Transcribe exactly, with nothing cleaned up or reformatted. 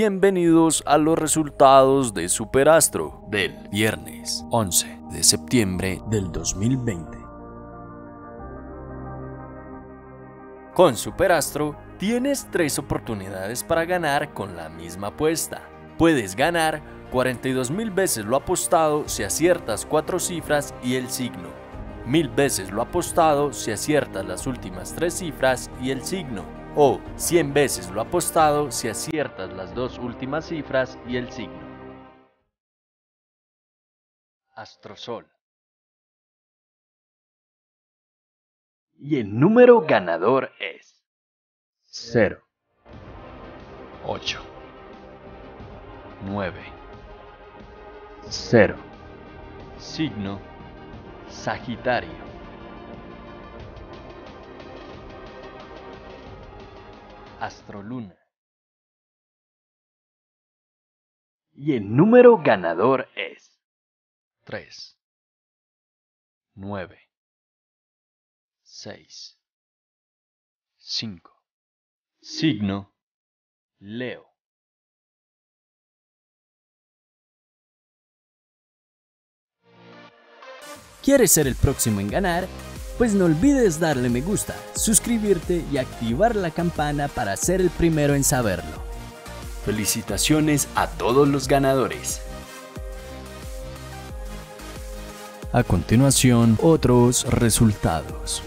Bienvenidos a los resultados de Superastro del viernes once de septiembre del dos mil veinte. Con Superastro tienes tres oportunidades para ganar con la misma apuesta. Puedes ganar cuarenta y dos mil veces lo apostado si aciertas cuatro cifras y el signo, mil veces lo apostado si aciertas las últimas tres cifras y el signo, o cien veces lo apostado si aciertas las dos últimas cifras y el signo. Astrosol. Y el número ganador es cero, ocho, nueve, cero. Signo Sagitario. Astroluna. Y el número ganador es tres, nueve, seis, cinco. Signo Leo. ¿Quieres ser el próximo en ganar? Pues no olvides darle me gusta, suscribirte y activar la campana para ser el primero en saberlo. Felicitaciones a todos los ganadores. A continuación, otros resultados.